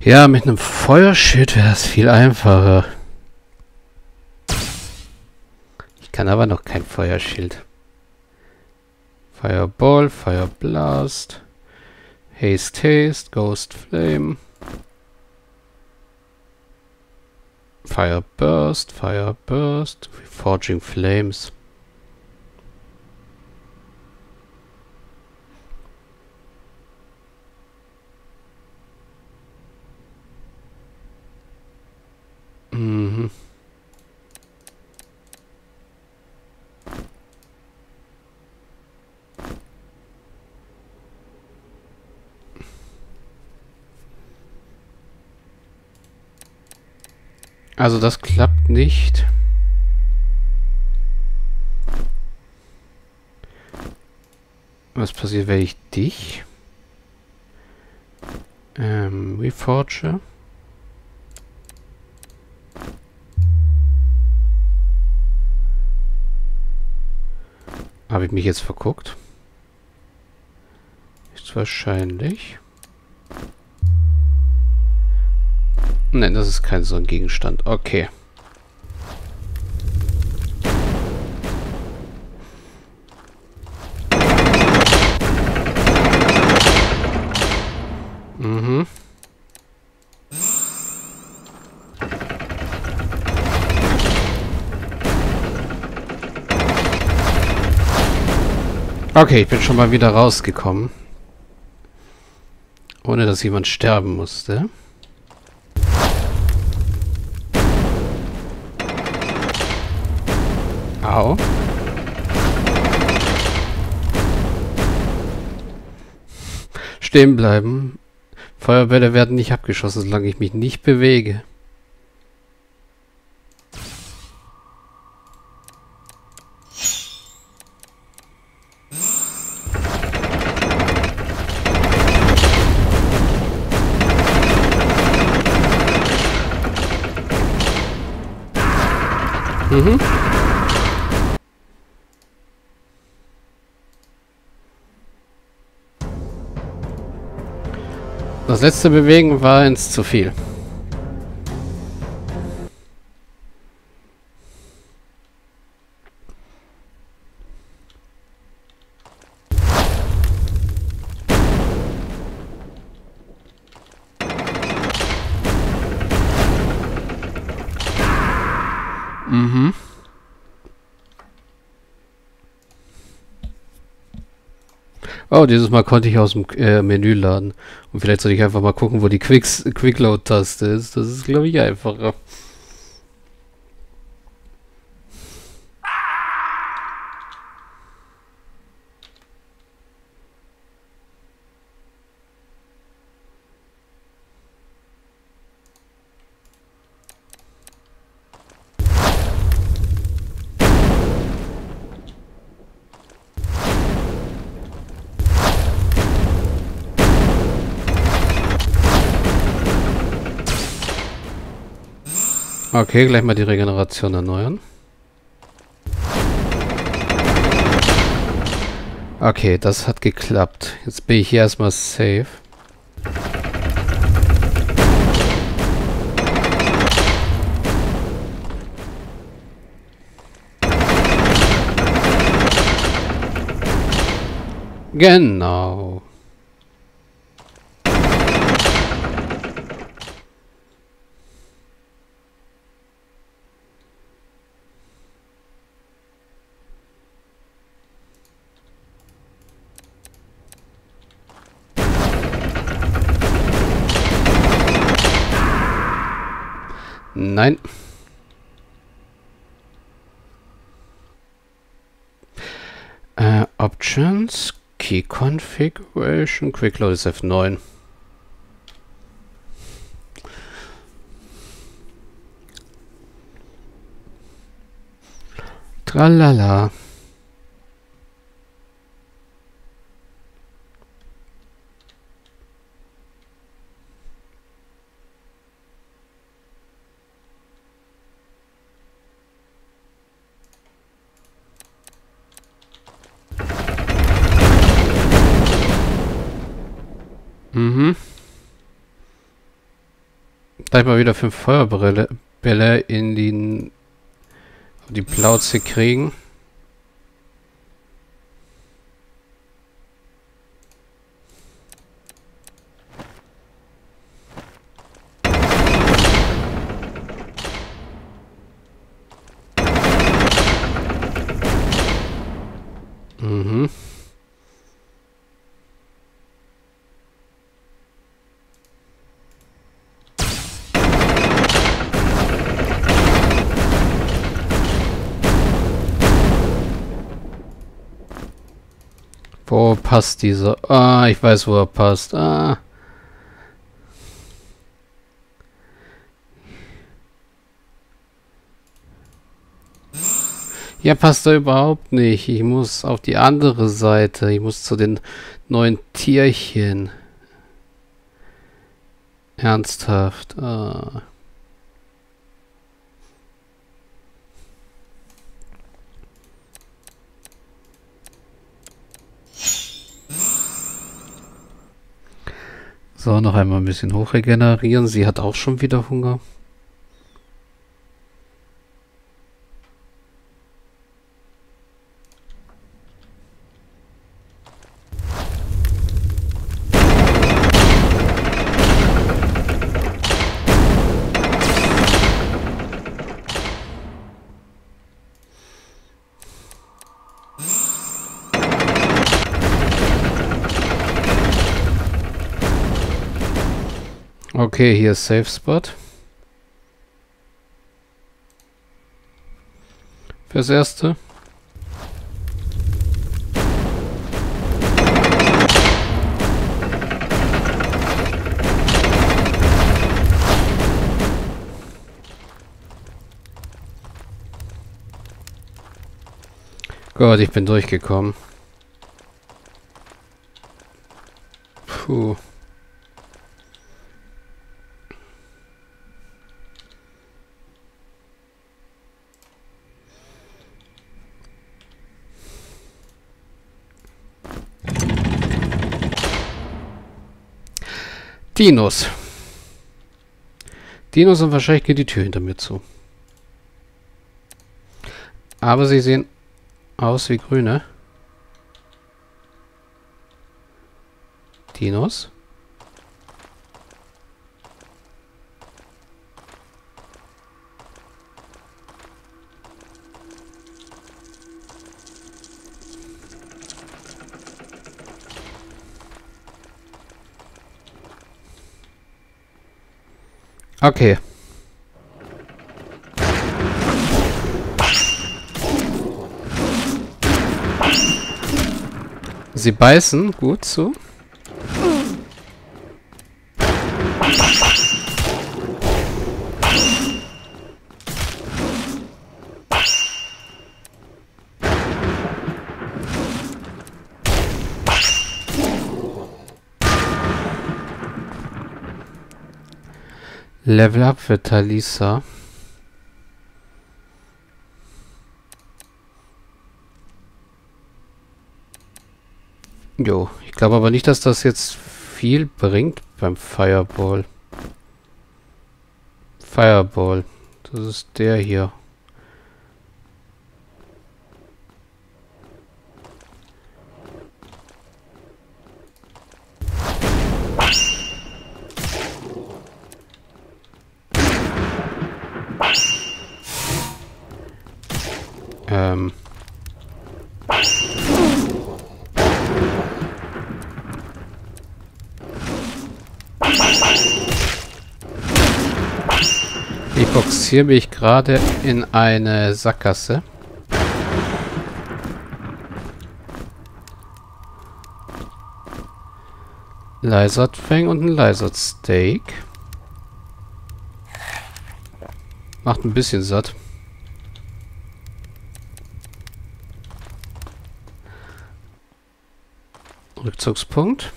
Ja, mit einem Feuerschild wäre das viel einfacher. Ich kann aber noch kein Feuerschild. Fireball, Fireblast, Haste, Haste, Ghost Flame, Fireburst, Fireburst, Forging Flames. Mhm. Also das klappt nicht. Was passiert, wenn ich dich reforge? Habe ich mich jetzt verguckt? Ist wahrscheinlich. Nein, das ist kein so ein Gegenstand. Okay. Mhm. Okay, ich bin schon mal wieder rausgekommen. Ohne dass jemand sterben musste. Au. Stehen bleiben. Feuerbälle werden nicht abgeschossen, solange ich mich nicht bewege. Mhm. Das letzte Bewegen war ins zu viel. Mhm. Oh, dieses Mal konnte ich aus dem Menü laden. Und vielleicht sollte ich einfach mal gucken, wo die Quickload-Taste ist. Das ist, glaube ich, einfacher. Okay, gleich mal die Regeneration erneuern. Okay, das hat geklappt. Jetzt bin ich hier erstmal safe. Genau. Nein. Options, Key Configuration, Quickload ist F9. Tralala. gleich mal wieder 5 Feuerbälle in die Plauze kriegen. Wo passt dieser? Ah, ich weiß, wo er passt. Ah. Ja, passt er überhaupt nicht. Ich muss auf die andere Seite. Ich muss zu den neuen Tierchen. Ernsthaft. Ah. So, noch einmal ein bisschen hochregenerieren. Sie hat auch schon wieder Hunger. Okay, hier ist Safe Spot. Fürs Erste. Gott, ich bin durchgekommen. Puh. Dinos. Dinos, und wahrscheinlich geht die Tür hinter mir zu. Aber sie sehen aus wie Grüne. Dinos. Okay. Sie beißen gut zu. Level up für Talisa. Jo, ich glaube aber nicht, dass das jetzt viel bringt beim Fireball. Fireball, das ist der hier. Ich boxiere mich gerade in eine Sackgasse. Lizardfang und ein Lizardsteak. Macht ein bisschen satt. Rückzugspunkt.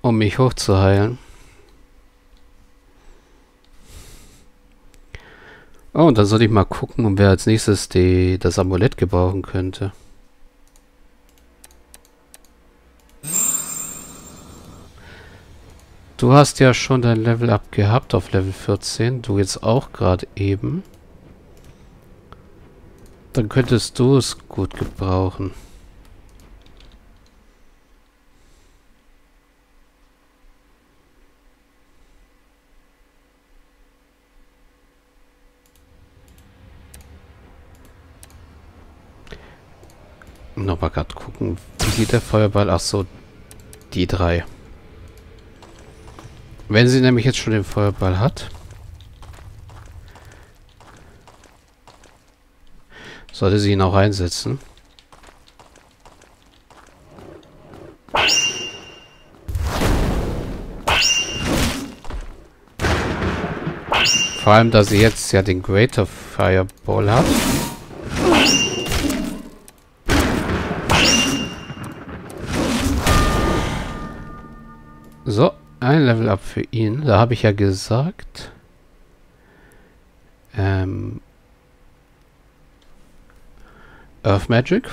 Um mich hochzuheilen. Oh, und dann soll ich mal gucken, wer als nächstes das Amulett gebrauchen könnte. Du hast ja schon dein Level-Up gehabt auf Level 14. Du jetzt auch gerade eben. Dann könntest du es gut gebrauchen. Nochmal gerade gucken. Wie sieht der Feuerball? Ach so, die drei. Wenn sie nämlich jetzt schon den Feuerball hat. Sollte sie ihn auch einsetzen. Vor allem, da sie jetzt ja den Greater Fireball hat. So, ein Level Up für ihn. Da habe ich ja gesagt. Earth Magic.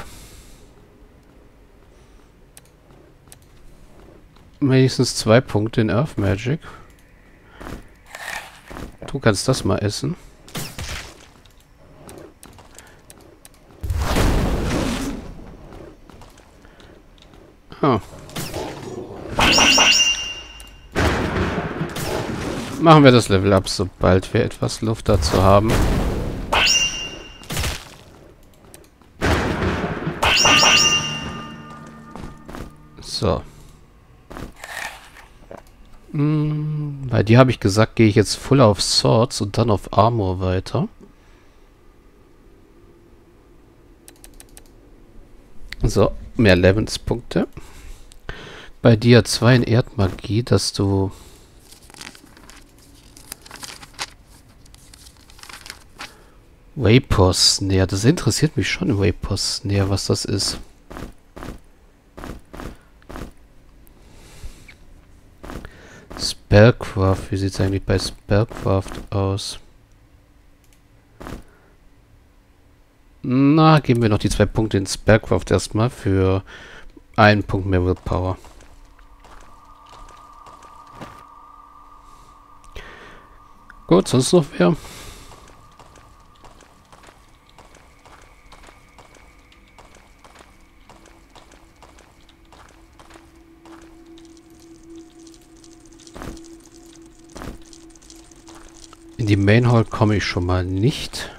Wenigstens 2 Punkte in Earth Magic. Du kannst das mal essen. Oh. Machen wir das Level Up, sobald wir etwas Luft dazu haben. So. Bei dir habe ich gesagt, gehe ich jetzt voll auf Swords und dann auf Armor weiter. So, mehr Lebenspunkte. Bei dir 2 in Erdmagie, dass du... Waypost näher. Das interessiert mich schon, Waypost näher, was das ist. Spellcraft. Wie sieht es eigentlich bei Spellcraft aus? Na, geben wir noch die 2 Punkte in Spellcraft erstmal für 1 Punkt mehr Willpower. Gut, sonst noch wer? In die Main Hall komme ich schon mal nicht.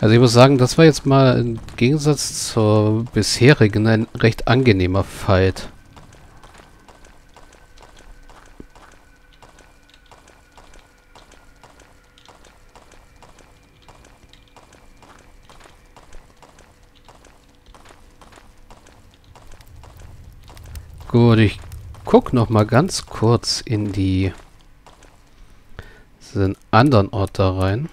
Also ich muss sagen, das war jetzt mal im Gegensatz zur bisherigen ein recht angenehmer Fight. Gut, ich gucke noch mal ganz kurz in diesen anderen Ort da rein.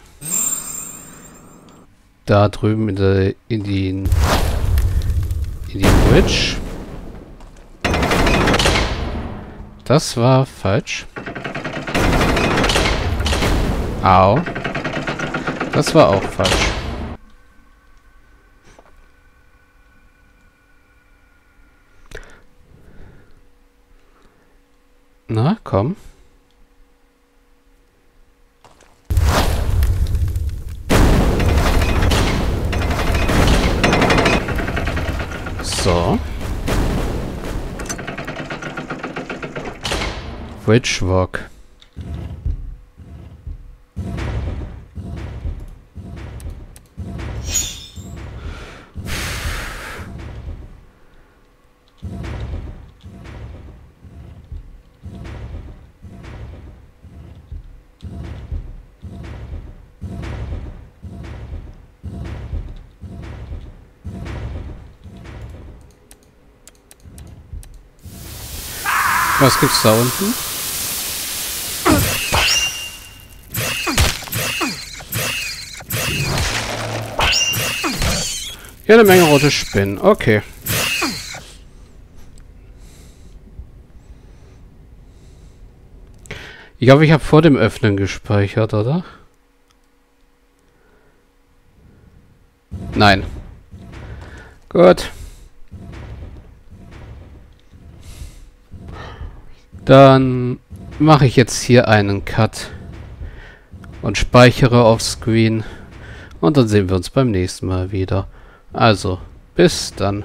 Da drüben in die Bridge. Das war falsch. Au. Das war auch falsch. Na, komm. So. Witchwalk. Was gibt's da unten? Ja, eine Menge rote Spinnen. Okay. Ich glaube, ich habe vor dem Öffnen gespeichert, oder? Nein. Gut. Dann mache ich jetzt hier einen Cut und speichere auf Screen. Und dann sehen wir uns beim nächsten Mal wieder. Also, bis dann.